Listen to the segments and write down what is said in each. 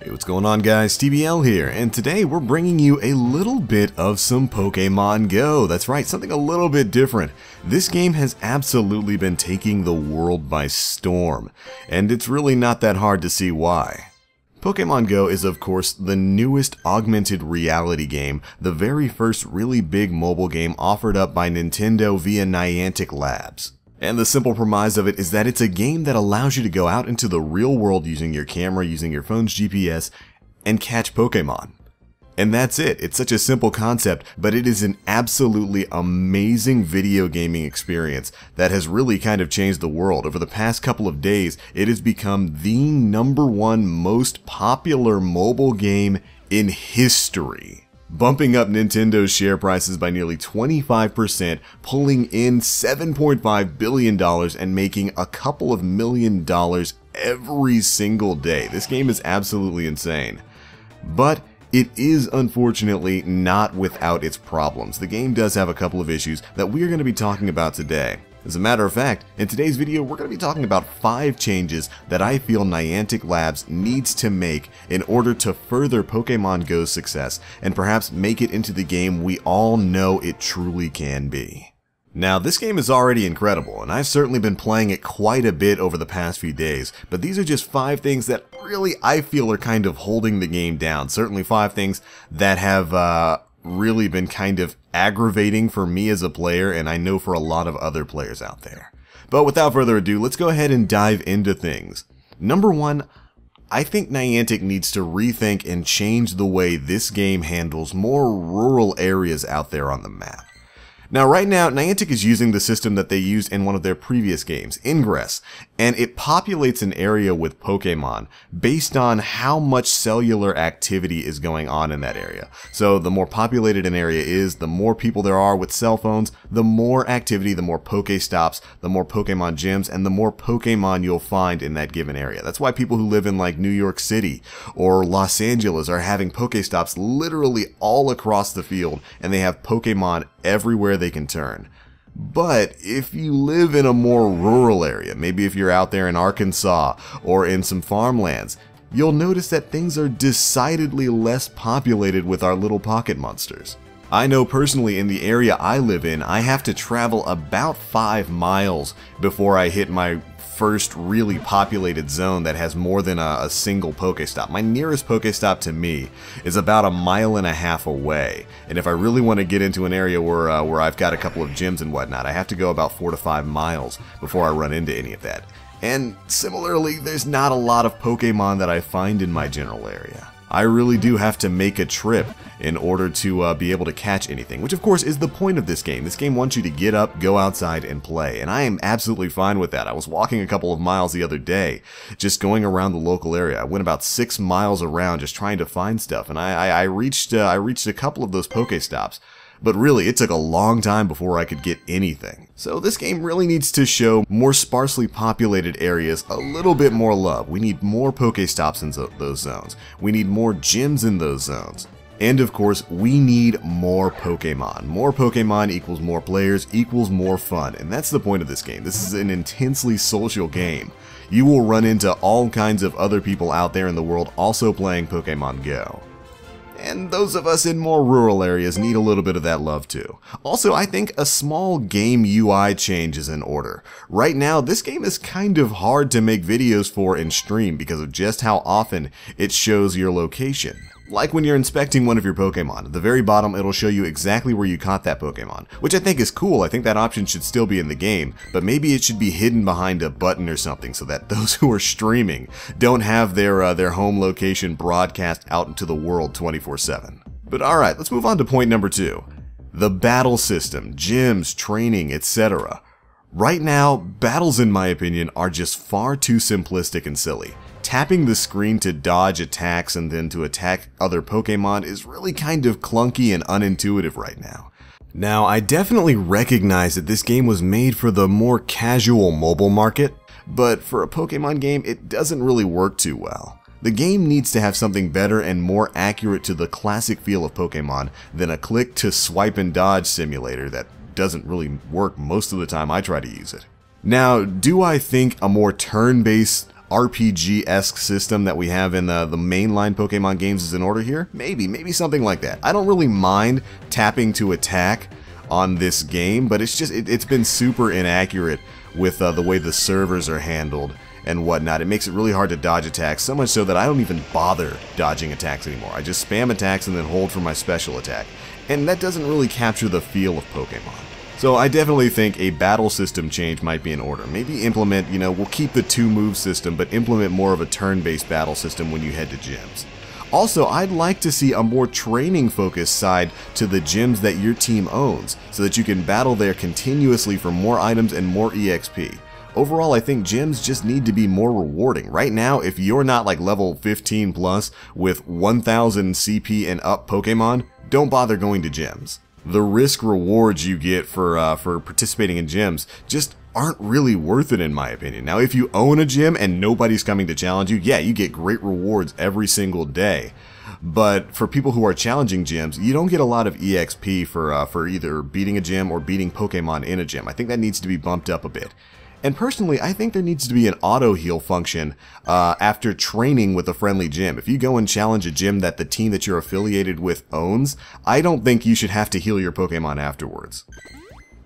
Hey, what's going on guys, TBL here, and today we're bringing you a little bit of some Pokemon Go. That's right, something a little bit different. This game has absolutely been taking the world by storm, and it's really not that hard to see why. Pokemon Go is of course the newest augmented reality game, the very first really big mobile game offered up by Nintendo via Niantic Labs. And the simple premise of it is that it's a game that allows you to go out into the real world using your camera, using your phone's GPS, and catch Pokemon. And that's it. It's such a simple concept, but it is an absolutely amazing video gaming experience that has really kind of changed the world. Over the past couple of days, it has become the #1 most popular mobile game in history, bumping up Nintendo's share prices by nearly 25%, pulling in $7.5 billion and making a couple of $1 million every single day. This game is absolutely insane. But it is unfortunately not without its problems. The game does have a couple of issues that we're going to be talking about today. As a matter of fact, in today's video, we're going to be talking about 5 changes that I feel Niantic Labs needs to make in order to further Pokemon Go's success and perhaps make it into the game we all know it truly can be. Now, this game is already incredible, and I've certainly been playing it quite a bit over the past few days, but these are just 5 things that really I feel are kind of holding the game down. Certainly 5 things that have really been kind of aggravating for me as a player, and I know for a lot of other players out there. But without further ado, let's go ahead and dive into things. #1, I think Niantic needs to rethink and change the way this game handles more rural areas out there on the map. Now, right now, Niantic is using the system that they used in one of their previous games, Ingress, and it populates an area with Pokemon based on how much cellular activity is going on in that area. So the more populated an area is, the more people there are with cell phones, the more activity, the more Pokestops, the more Pokemon gyms, and the more Pokemon you'll find in that given area. That's why people who live in like New York City or Los Angeles are having Pokestops literally all across the field, and they have Pokemon everywhere they can turn. But if you live in a more rural area, maybe if you're out there in Arkansas or in some farmlands, you'll notice that things are decidedly less populated with our little pocket monsters. I know personally in the area I live in, I have to travel about 5 miles before I hit my first really populated zone that has more than a single Pokestop. My nearest Pokestop to me is about 1.5 miles away, and if I really want to get into an area where I've got a couple of gyms and whatnot, I have to go about 4 to 5 miles before I run into any of that. And similarly, there's not a lot of Pokemon that I find in my general area. I really do have to make a trip in order to be able to catch anything, which of course is the point of this game. This game wants you to get up, go outside, and play, and I am absolutely fine with that. I was walking a couple of miles the other day, just going around the local area. I went about 6 miles around just trying to find stuff, and I reached a couple of those Pokestops. But really, it took a long time before I could get anything. So this game really needs to show more sparsely populated areas a little bit more love. We need more Pokestops in those zones. We need more gyms in those zones. And of course, we need more Pokemon. More Pokemon equals more players equals more fun. And that's the point of this game. This is an intensely social game. You will run into all kinds of other people out there in the world also playing Pokemon Go. And those of us in more rural areas need a little bit of that love too. Also, I think a small game UI change is in order. Right now, this game is kind of hard to make videos for and stream because of just how often it shows your location. Like when you're inspecting one of your Pokemon, at the very bottom it'll show you exactly where you caught that Pokemon, which I think is cool. I think that option should still be in the game, but maybe it should be hidden behind a button or something so that those who are streaming don't have their home location broadcast out into the world 24/7. But alright, let's move on to point #2. The battle system, gyms, training, etc. Right now, battles in my opinion are just far too simplistic and silly. Tapping the screen to dodge attacks and then to attack other Pokemon is really kind of clunky and unintuitive right now. Now, I definitely recognize that this game was made for the more casual mobile market, but for a Pokemon game, it doesn't really work too well. The game needs to have something better and more accurate to the classic feel of Pokemon than a click to swipe and dodge simulator that doesn't really work most of the time I try to use it. Now, do I think a more turn-based RPG-esque system that we have in the mainline Pokemon games is in order here? Maybe something like that. I don't really mind tapping to attack on this game, but it's just, it's been super inaccurate with the way the servers are handled and whatnot. It makes it really hard to dodge attacks, so much so that I don't even bother dodging attacks anymore. I just spam attacks and then hold for my special attack. And that doesn't really capture the feel of Pokemon. So I definitely think a battle system change might be in order. Maybe implement, you know, we'll keep the two-move system, but implement more of a turn-based battle system when you head to gyms. Also, I'd like to see a more training-focused side to the gyms that your team owns, so that you can battle there continuously for more items and more EXP. Overall, I think gyms just need to be more rewarding. Right now, if you're not like level 15 plus with 1,000 CP and up Pokemon, don't bother going to gyms. The risk rewards you get for participating in gyms just aren't really worth it, in my opinion. Now, if you own a gym and nobody's coming to challenge you, yeah, you get great rewards every single day. But for people who are challenging gyms, you don't get a lot of EXP for either beating a gym or beating Pokemon in a gym. I think that needs to be bumped up a bit. And personally, I think there needs to be an auto-heal function after training with a friendly gym. If you go and challenge a gym that the team that you're affiliated with owns, I don't think you should have to heal your Pokemon afterwards.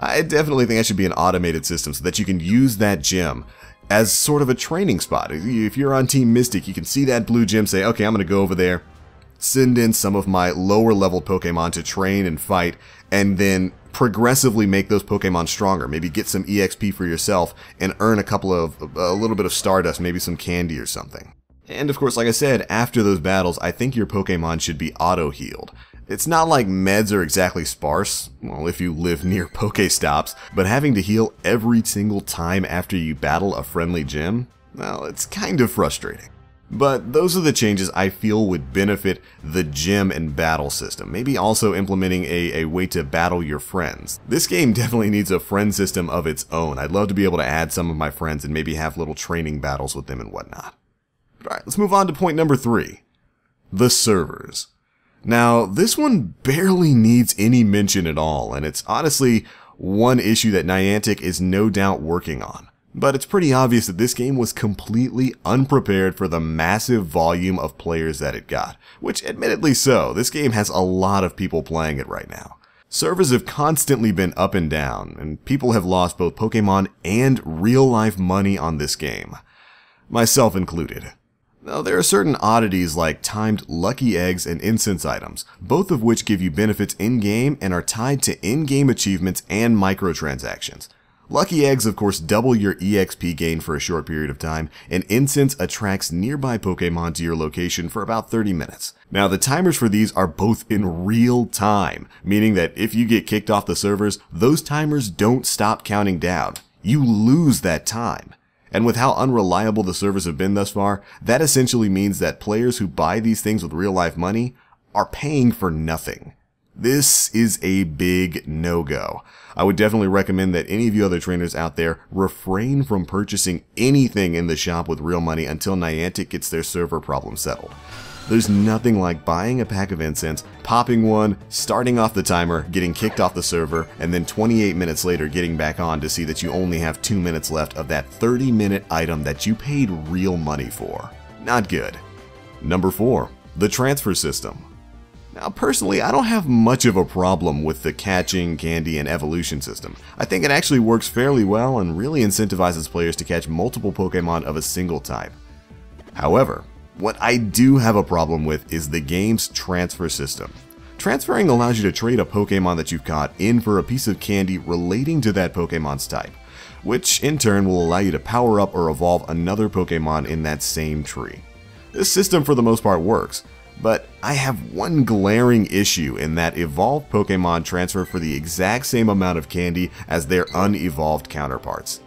I definitely think that should be an automated system so that you can use that gym as sort of a training spot. If you're on Team Mystic, you can see that blue gym, say, okay, I'm going to go over there, send in some of my lower-level Pokemon to train and fight, and then progressively make those Pokemon stronger. Maybe get some EXP for yourself and earn a little bit of Stardust, maybe some candy or something. And of course, like I said, after those battles, I think your Pokemon should be auto-healed. It's not like meds are exactly sparse, well, if you live near Pokestops, but having to heal every single time after you battle a friendly gym, well, it's kind of frustrating. But those are the changes I feel would benefit the gym and battle system. Maybe also implementing a way to battle your friends. This game definitely needs a friend system of its own. I'd love to be able to add some of my friends and maybe have little training battles with them and whatnot. But all right, let's move on to point number 3. The servers. Now, this one barely needs any mention at all, and it's honestly one issue that Niantic is no doubt working on. But it's pretty obvious that this game was completely unprepared for the massive volume of players that it got, which admittedly so, this game has a lot of people playing it right now. Servers have constantly been up and down, and people have lost both Pokemon and real-life money on this game, myself included. Now, there are certain oddities like timed lucky eggs and incense items, both of which give you benefits in-game and are tied to in-game achievements and microtransactions. Lucky eggs, of course, double your EXP gain for a short period of time, and incense attracts nearby Pokemon to your location for about 30 minutes. Now, the timers for these are both in real time, meaning that if you get kicked off the servers, those timers don't stop counting down. You lose that time. And with how unreliable the servers have been thus far, that essentially means that players who buy these things with real-life money are paying for nothing. This is a big no-go. I would definitely recommend that any of you other trainers out there refrain from purchasing anything in the shop with real money until Niantic gets their server problem settled. There's nothing like buying a pack of incense, popping one, starting off the timer, getting kicked off the server, and then 28 minutes later getting back on to see that you only have 2 minutes left of that 30-minute item that you paid real money for. Not good. Number 4, the transfer system. Now, personally, I don't have much of a problem with the catching, candy, and evolution system. I think it actually works fairly well and really incentivizes players to catch multiple Pokemon of a single type. However, what I do have a problem with is the game's transfer system. Transferring allows you to trade a Pokemon that you've caught in for a piece of candy relating to that Pokemon's type, which in turn will allow you to power up or evolve another Pokemon in that same tree. This system, for the most part, works. But I have one glaring issue in that evolved Pokemon transfer for the exact same amount of candy as their unevolved counterparts.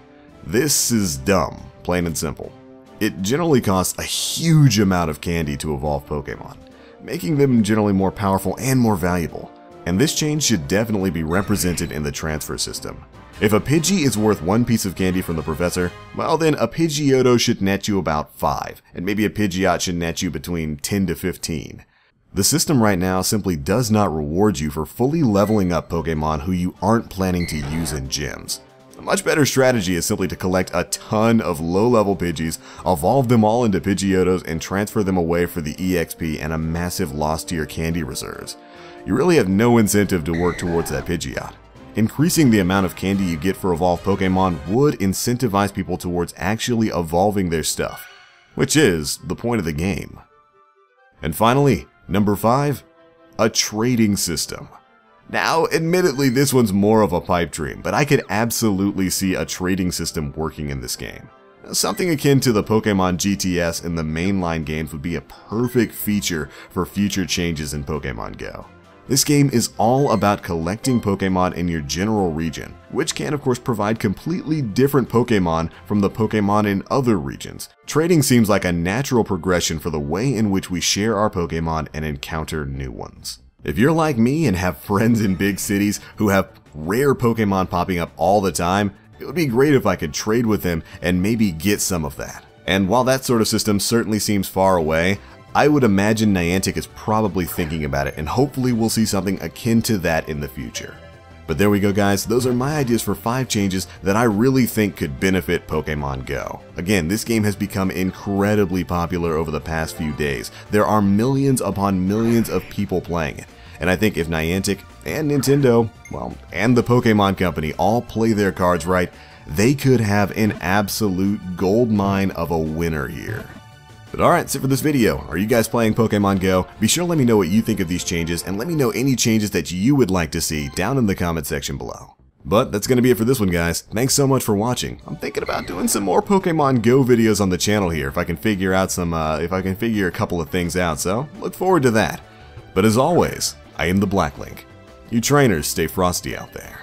This is dumb, plain and simple. It generally costs a huge amount of candy to evolve Pokemon, making them generally more powerful and more valuable. And this change should definitely be represented in the transfer system. If a Pidgey is worth 1 piece of candy from the professor, well then a Pidgeotto should net you about 5, and maybe a Pidgeot should net you between 10 to 15. The system right now simply does not reward you for fully leveling up Pokemon who you aren't planning to use in gyms. A much better strategy is simply to collect a ton of low-level Pidgeys, evolve them all into Pidgeotos, and transfer them away for the EXP and a massive loss to your candy reserves. You really have no incentive to work towards that Pidgeot. Increasing the amount of candy you get for evolved Pokemon would incentivize people towards actually evolving their stuff, which is the point of the game. And finally, number 5, a trading system. Now, admittedly, this one's more of a pipe dream, but I could absolutely see a trading system working in this game. Something akin to the Pokemon GTS in the mainline games would be a perfect feature for future changes in Pokemon Go. This game is all about collecting Pokemon in your general region, which can of course provide completely different Pokemon from the Pokemon in other regions. Trading seems like a natural progression for the way in which we share our Pokemon and encounter new ones. If you're like me and have friends in big cities who have rare Pokemon popping up all the time, it would be great if I could trade with them and maybe get some of that. And while that sort of system certainly seems far away, I would imagine Niantic is probably thinking about it, and hopefully we'll see something akin to that in the future. But there we go, guys. Those are my ideas for 5 changes that I really think could benefit Pokemon Go. Again, this game has become incredibly popular over the past few days. There are millions upon millions of people playing it. And I think if Niantic and Nintendo, well, and the Pokemon Company all play their cards right, they could have an absolute goldmine of a winner here. But alright, that's it for this video. Are you guys playing Pokemon Go? Be sure to let me know what you think of these changes, and let me know any changes that you would like to see down in the comment section below. But that's going to be it for this one, guys. Thanks so much for watching. I'm thinking about doing some more Pokemon Go videos on the channel here if I can figure out a couple of things out, so look forward to that. But as always, I am the Black Link. You trainers, stay frosty out there.